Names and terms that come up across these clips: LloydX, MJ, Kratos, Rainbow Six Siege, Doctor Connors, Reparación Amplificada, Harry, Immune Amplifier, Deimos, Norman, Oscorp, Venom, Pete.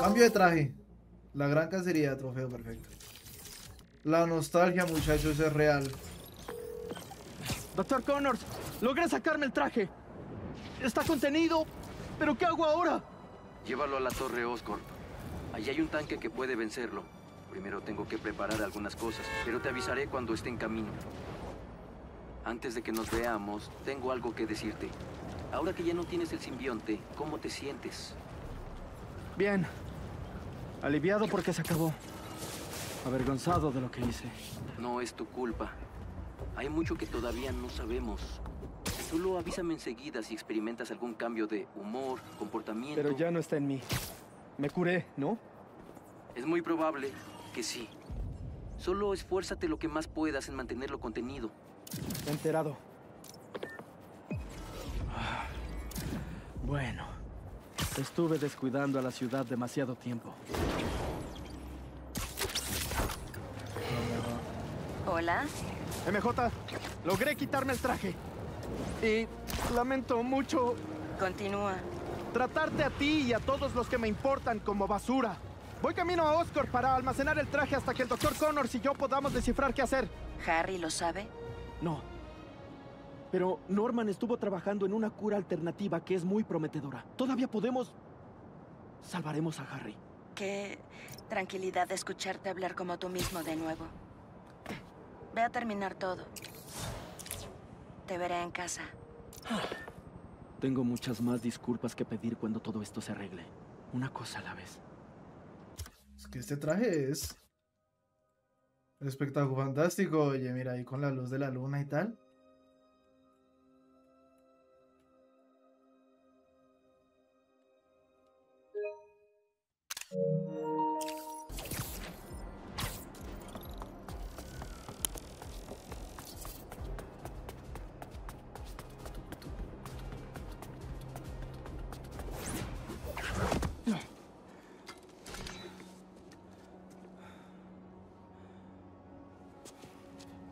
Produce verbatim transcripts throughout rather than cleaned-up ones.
Cambio de traje. La gran cacería de trofeo, perfecto. La nostalgia, muchachos, es real. Doctor Connors, logré sacarme el traje. Está contenido, pero ¿qué hago ahora? Llévalo a la torre Oscorp. Allí hay un tanque que puede vencerlo. Primero tengo que preparar algunas cosas, pero te avisaré cuando esté en camino. Antes de que nos veamos, tengo algo que decirte. Ahora que ya no tienes el simbionte, ¿cómo te sientes? Bien. Aliviado porque se acabó. Avergonzado de lo que hice. No es tu culpa. Hay mucho que todavía no sabemos. Solo avísame enseguida si experimentas algún cambio de humor, comportamiento... Pero ya no está en mí. Me curé, ¿no? Es muy probable que sí. Solo esfuérzate lo que más puedas en mantenerlo contenido. Enterado. Ah, bueno, estuve descuidando a la ciudad demasiado tiempo. Hola. M J, logré quitarme el traje. Y lamento mucho... Continúa. Tratarte a ti y a todos los que me importan como basura. Voy camino a Oscorp para almacenar el traje hasta que el doctor Connors y yo podamos descifrar qué hacer. ¿Harry lo sabe? No. Pero Norman estuvo trabajando en una cura alternativa que es muy prometedora. Todavía podemos... Salvaremos a Harry. Qué tranquilidad de escucharte hablar como tú mismo de nuevo. Ve a terminar todo. Te veré en casa. Tengo muchas más disculpas que pedir cuando todo esto se arregle. Una cosa a la vez. Es que este traje es... espectacular, fantástico. Oye, mira, ahí con la luz de la luna y tal.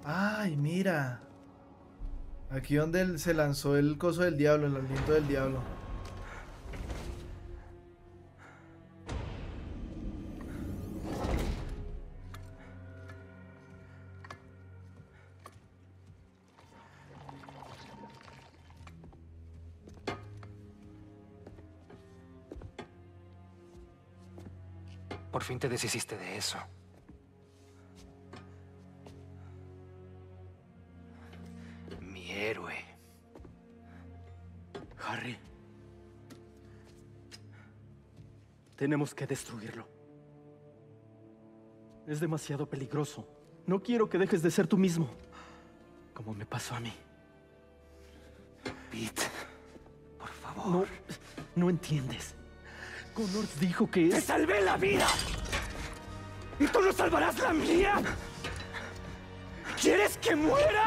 Ay, mira. Aquí donde se lanzó el coso del diablo, el aliento del diablo. Por fin te deshiciste de eso. Tenemos que destruirlo. Es demasiado peligroso. No quiero que dejes de ser tú mismo. Como me pasó a mí. Pete, por favor. No, no entiendes. Connors dijo que... ¡Te salvé la vida! ¡Y tú no salvarás la mía! ¿Quieres que muera?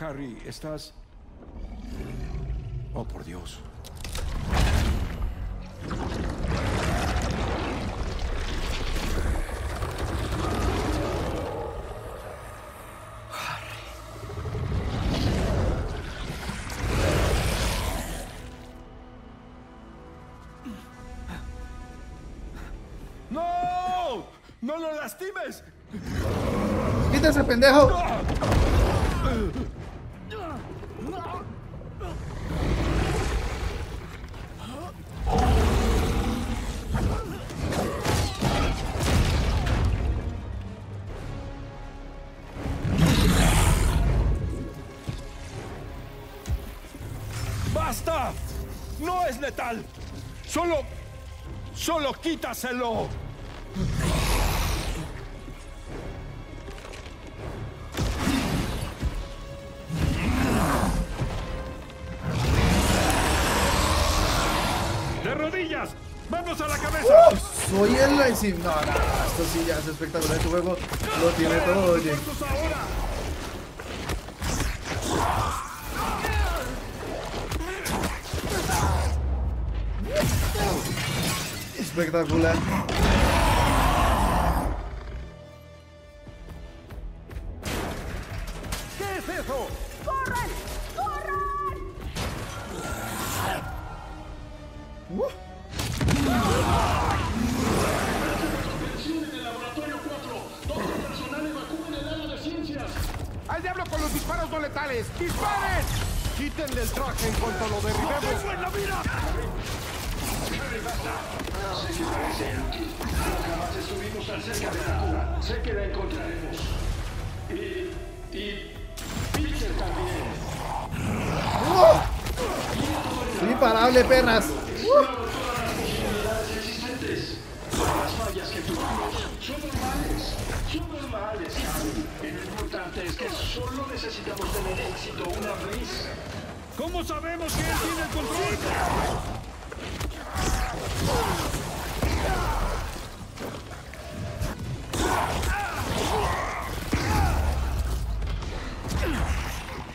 Harry, ¿estás...? Oh, por Dios. Harry. ¡No! ¡No lo lastimes! ¡Quítese, pendejo! ¡No! ¡Basta! ¡No es letal! ¡Solo... solo quítaselo! ¡Disparos a la cabeza! Uh, soy el Lazy. No, no, esto sí ya es espectacular. Este juego lo tiene todo, oye. Espectacular. ¿Qué es eso? ¡Corran! ¡Corran! Uh. Presión en el laboratorio cuatro. Todo el personal evacúen el área de ciencias. ¡Al diablo con los disparos no letales! ¡Disparen! Quiten del traje en cuanto lo derribemos. ¡No tengo en la vida! Sé que parecen. Jamás estuvimos tan cerca de la cura. Sé que la encontraremos. Y... y... Peter también. ¡Oh! ¡Imparable, perras! ¡Oh! Todas las posibilidades existentes. Las fallas que tuvimos son normales. Son normales, Harry. Lo importante es que solo necesitamos tener éxito una vez. ¿Cómo sabemos que él tiene el control?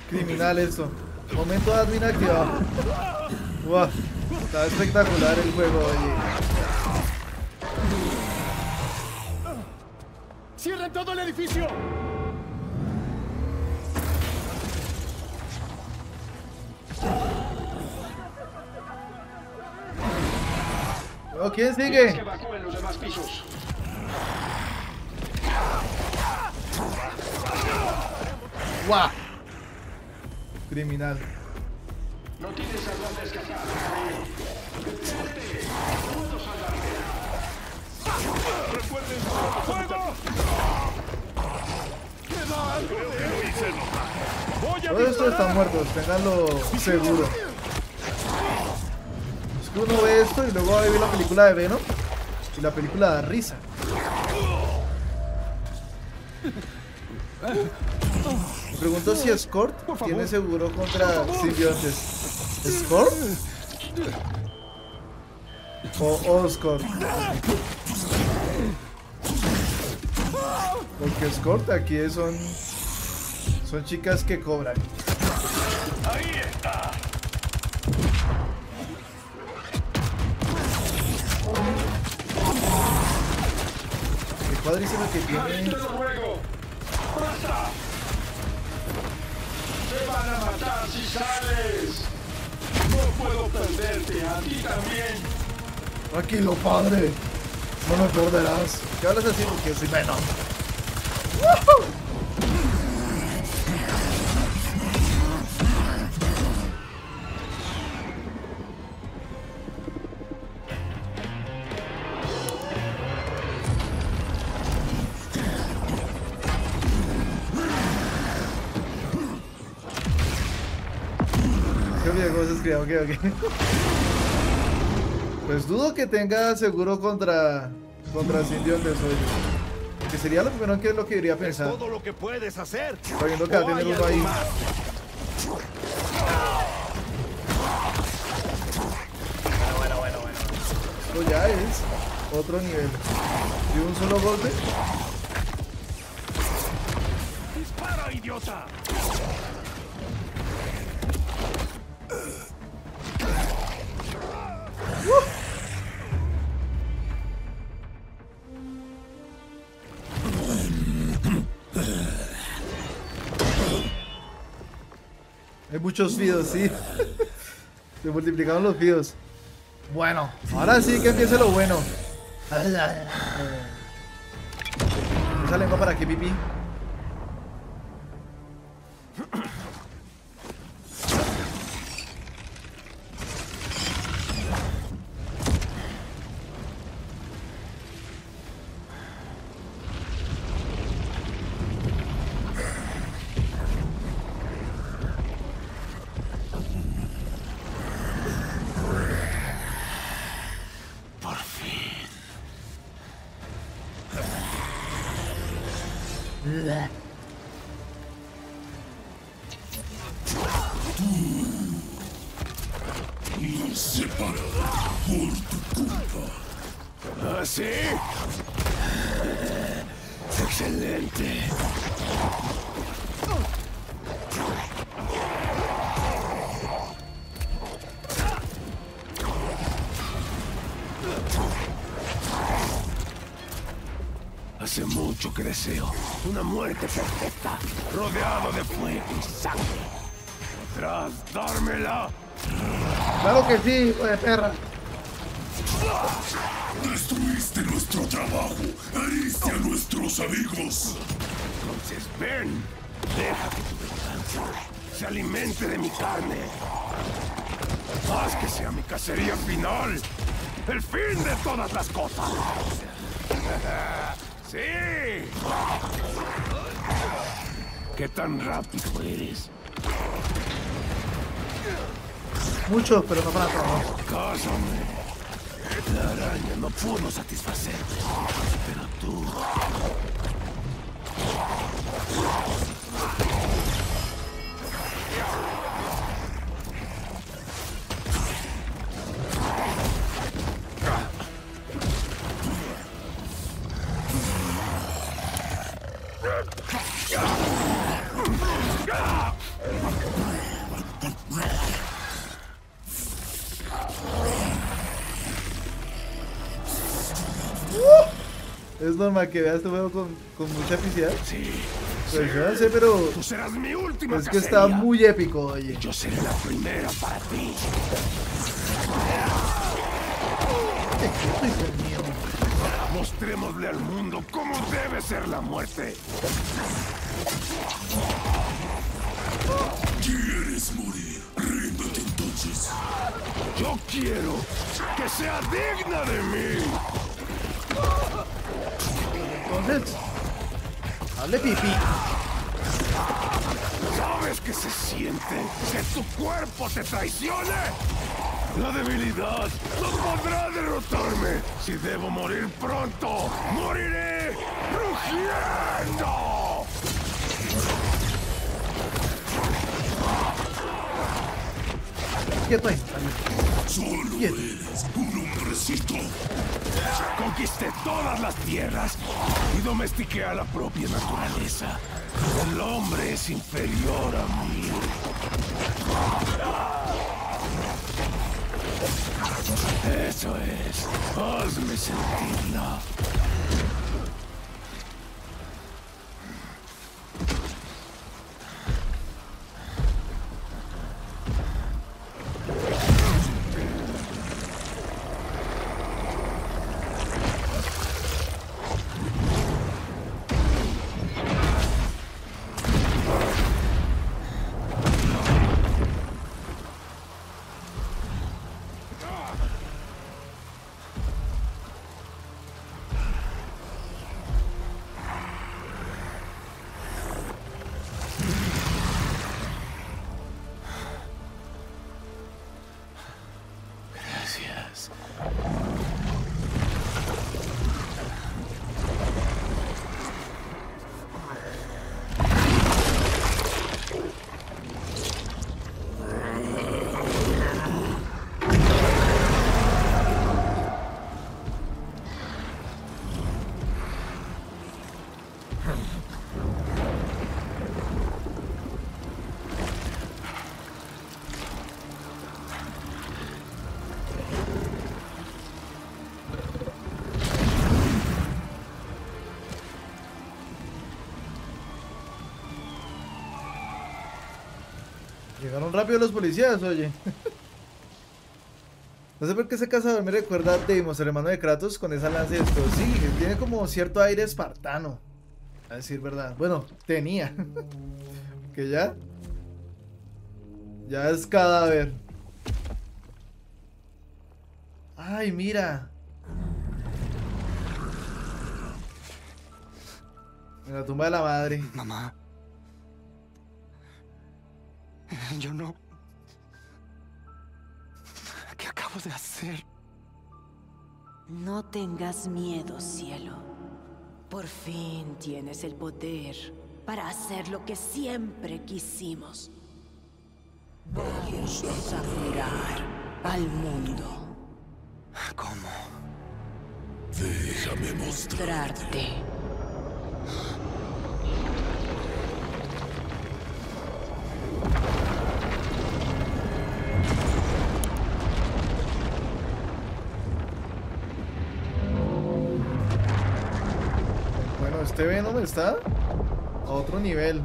Criminal eso. Momento admin activado. Wow, está espectacular el juego, oye. ¡Cierren todo el edificio! Oh, ¿quién sigue? Que evacúen los demás pisos. ¡Guau! Criminal. No tienes a dónde escapar. ¡Puedo salvarte! ¡Recuerden fuego! ¡Queda algo de él! Todos estos están muertos, tenganlo seguro. Uno ve esto y luego va a ver la película de Venom y la película da risa. Me pregunto si Oscorp tiene seguro contra simbiontes. ¿Oscorp? O Oscorp. Porque Oscorp aquí son son chicas que cobran. Ahí está. Padrísimo que tiene. ¡Basta! ¡Te van a matar si sales! ¡No puedo perderte! ¡A ti también! Tranquilo, padre. No me perderás. ¿Qué hablas así? Porque soy Venom. Ok, ok. Pues dudo que tenga seguro contra contra simbiontes, oye. Que sería lo primero que es lo que debería pensar. Todo lo que puedes hacer. Sabiendo que va a tener uno ahí. Bueno, bueno, bueno, bueno. Esto ya es otro nivel. Y un solo golpe. Dispara, idiota. Hay muchos fidos, sí. Se multiplicaron los fidos. Bueno, ahora sí que empiece lo bueno. Esa lengua para que pipí. Separa por tu culpa. ¿Ah, sí? Excelente. Hace mucho que deseo una muerte perfecta, rodeado de fuego y sangre. ¿Podrás dármela? Claro que sí, hijo de perra. Destruiste nuestro trabajo, heriste a nuestros amigos. Entonces ven, deja que tu venganza se alimente de mi carne. Haz que sea mi cacería final, el fin de todas las cosas. ¡Sí! ¿Qué tan rápido eres? Mucho, pero no para todos. Cásame. La araña no pudo satisfacerte, pero tú... Es normal que veas tu juego con, con mucha epicidad. Sí. Pues yo no sé, pero. Tú serás mi última. Es que cacería. Está muy épico, oye. Yo seré la primera para ti. Mostrémosle al mundo cómo debe ser la muerte. ¿Quieres morir? Ríndete entonces. Yo quiero que sea digna de mí. Entonces, hazle pipí. ¿Sabes qué se siente que tu cuerpo te traicione? La debilidad no podrá derrotarme. Si debo morir pronto, moriré rugiendo. Quieto ahí. Solo eres un hombrecito. Conquisté todas las tierras y domestiqué a la propia naturaleza. El hombre es inferior a mí. Eso es. Hazme sentirla. Llegaron rápido los policías, oye. No sé por qué ese cazador me recuerda a Deimos, el hermano de Kratos, con esa lanza y esto. Sí, tiene como cierto aire espartano, a decir verdad. Bueno, tenía. Que ya Ya es cadáver. Ay, mira. En la tumba de la madre. Mamá, yo no... ¿Qué acabo de hacer? No tengas miedo, cielo. Por fin tienes el poder para hacer lo que siempre quisimos. Vamos a curar al mundo. ¿Cómo? Déjame mostrarte. Bueno, este Venom está a otro nivel.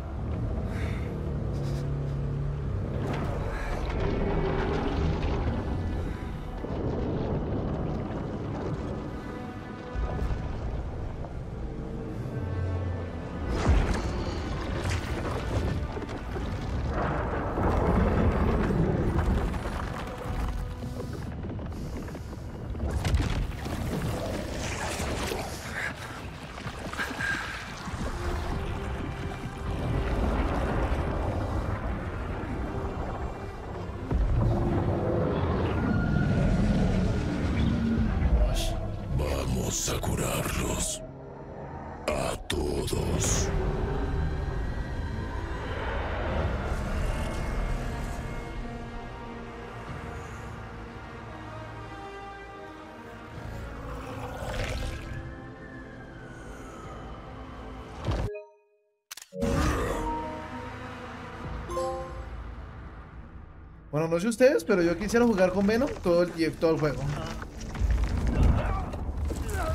Bueno, no sé ustedes, pero yo quisiera jugar con Venom todo el, todo el juego.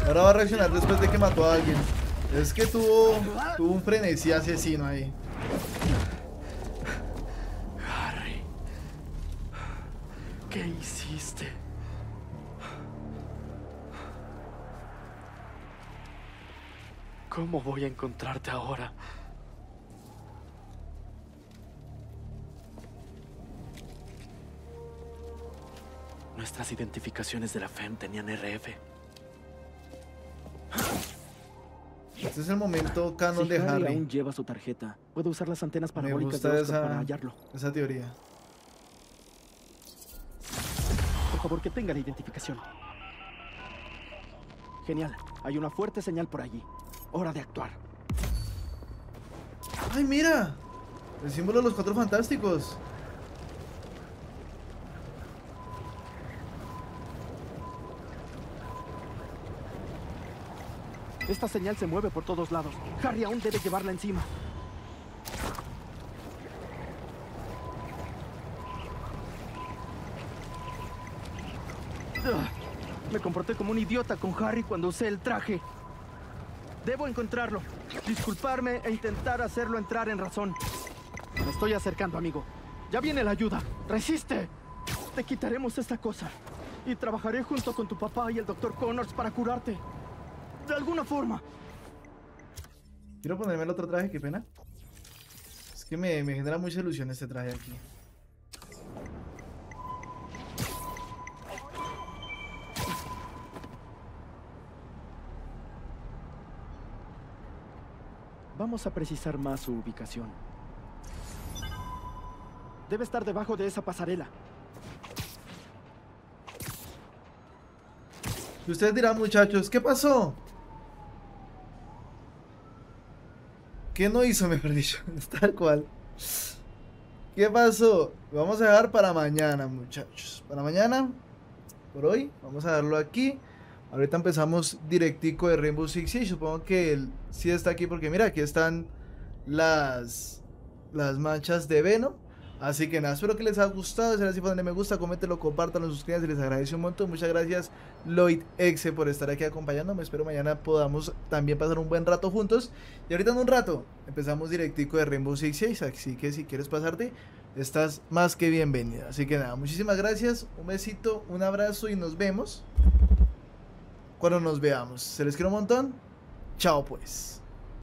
Ahora va a reaccionar después de que mató a alguien. Es que tuvo, tuvo un frenesí asesino ahí. Harry, ¿qué hiciste? ¿Cómo voy a encontrarte ahora? Nuestras identificaciones de la F E M tenían R F. Este es el momento canon de Harry. Aún lleva su tarjeta. Puedo usar las antenas parabólicas de Oscorp para hallarlo. Esa teoría. Por favor, que tenga la identificación. Genial. Hay una fuerte señal por allí. Hora de actuar. ¡Ay, mira! El símbolo de los Cuatro Fantásticos. Esta señal se mueve por todos lados. Harry aún debe llevarla encima. Ugh. Me comporté como un idiota con Harry cuando usé el traje. Debo encontrarlo, disculparme e intentar hacerlo entrar en razón. Me estoy acercando, amigo. Ya viene la ayuda. ¡Resiste! Te quitaremos esta cosa. Y trabajaré junto con tu papá y el doctor Connors para curarte. De alguna forma. Quiero ponerme el otro traje, qué pena. Es que me, me genera mucha ilusión este traje aquí. Vamos a precisar más su ubicación. Debe estar debajo de esa pasarela. Y ustedes dirán, muchachos, ¿qué pasó? ¿Qué no hizo, mejor dicho? Tal cual. ¿Qué pasó? Lo vamos a dejar para mañana, muchachos. Para mañana, por hoy, vamos a darlo aquí. Ahorita empezamos directico de Rainbow Six Siege. Supongo que él sí está aquí porque mira, aquí están las, las manchas de Venom. Así que nada, espero que les haya gustado. Si les ha gustado, denle me gusta, coméntenlo, compártanlo, suscríbanse. Les agradezco un montón. Muchas gracias, LloydX, por estar aquí acompañándome. Espero mañana podamos también pasar un buen rato juntos. Y ahorita en un rato empezamos directico de Rainbow Six Siege. Así que si quieres pasarte, estás más que bienvenida. Así que nada, muchísimas gracias. Un besito, un abrazo y nos vemos cuando nos veamos. Se les quiero un montón. Chao pues.